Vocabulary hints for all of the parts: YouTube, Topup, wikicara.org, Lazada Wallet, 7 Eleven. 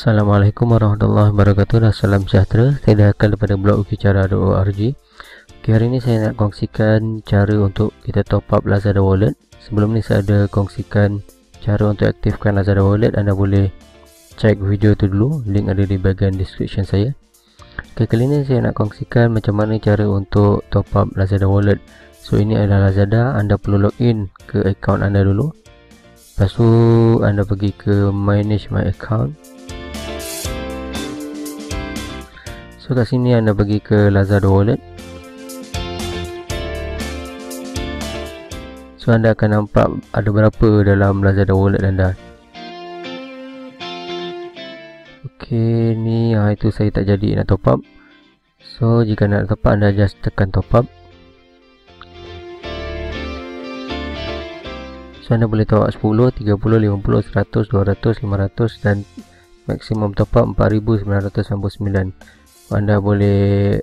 Assalamualaikum warahmatullahi wabarakatuh dan salam sejahtera. Saya dahakal daripada blog wikicara.org. Okay, hari ini saya nak kongsikan cara untuk kita top up Lazada Wallet. Sebelum ni saya ada kongsikan cara untuk aktifkan Lazada Wallet. Anda boleh check video tu dulu, link ada di bahagian description saya. Okay, kali ni saya nak kongsikan macam mana cara untuk top up Lazada Wallet. So ini adalah Lazada, anda perlu login ke akaun anda dulu. Lepas tu anda pergi ke manage my account. So kat sini anda pergi ke Lazada Wallet. So anda akan nampak ada berapa dalam Lazada Wallet anda. Ok, ni itu saya tak jadi nak top up. So jika nak top up, anda just tekan top up. So anda boleh top up 10, 30, 50, 100, 200, 500 dan maksimum top up 4,999. Anda boleh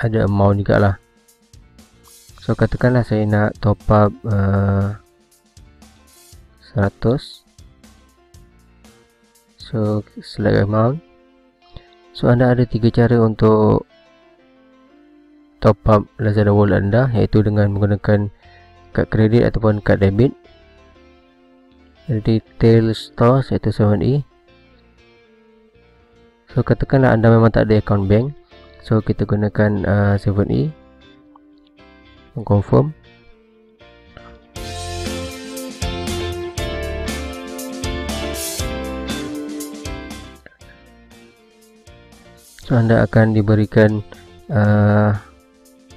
ada amount juga lah. So katakanlah saya nak top up 100. So select amount. So anda ada 3 cara untuk top up Lazada Wallet anda, iaitu dengan menggunakan kad kredit ataupun kad debit, retail store iaitu 7E. So katakanlah anda memang tak ada akaun bank, so kita gunakan 7E. Confirm. So anda akan diberikan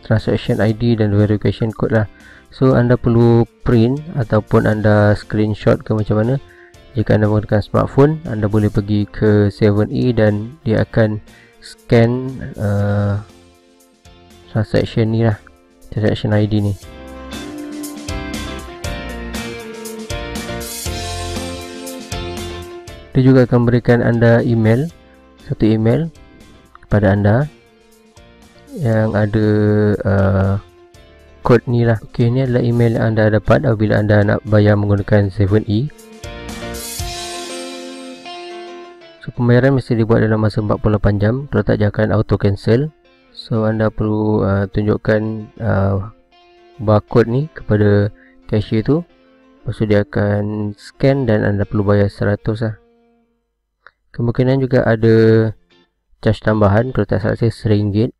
transaction ID dan verification code lah. So anda perlu print ataupun anda screenshot ke macam mana. Jika anda menggunakan smartphone, anda boleh pergi ke 7E dan dia akan scan transaction ni lah, transaction ID ni. Dia juga akan berikan anda email, satu email kepada anda yang ada kod ni lah. Ok, ni adalah email yang anda dapat apabila anda nak bayar menggunakan 7E. So, pembayaran mesti dibuat dalam masa 48 jam, kalau tak dia akan auto cancel. So anda perlu tunjukkan barcode ni kepada cashier tu. Lepas tu dia akan scan dan anda perlu bayar 100 lah. Kemungkinan juga ada charge tambahan, kalau tak salah saya RM1.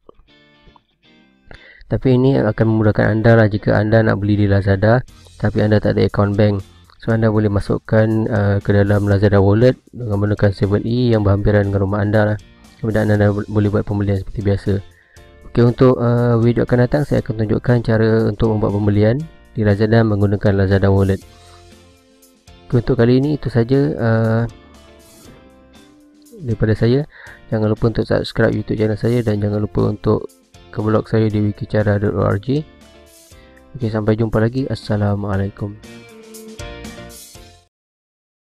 Tapi ini akan memudahkan anda lah jika anda nak beli di Lazada tapi anda tak ada akaun bank. So anda boleh masukkan ke dalam Lazada Wallet dengan menggunakan 7E yang berhampiran dengan rumah anda lah. Kemudian anda boleh buat pembelian seperti biasa. Ok, untuk video akan datang saya akan tunjukkan cara untuk membuat pembelian di Lazada menggunakan Lazada Wallet. Ok, untuk kali ini itu saja daripada saya. Jangan lupa untuk subscribe YouTube channel saya dan jangan lupa untuk ke blog saya di wikicara.org. Ok, sampai jumpa lagi. Assalamualaikum.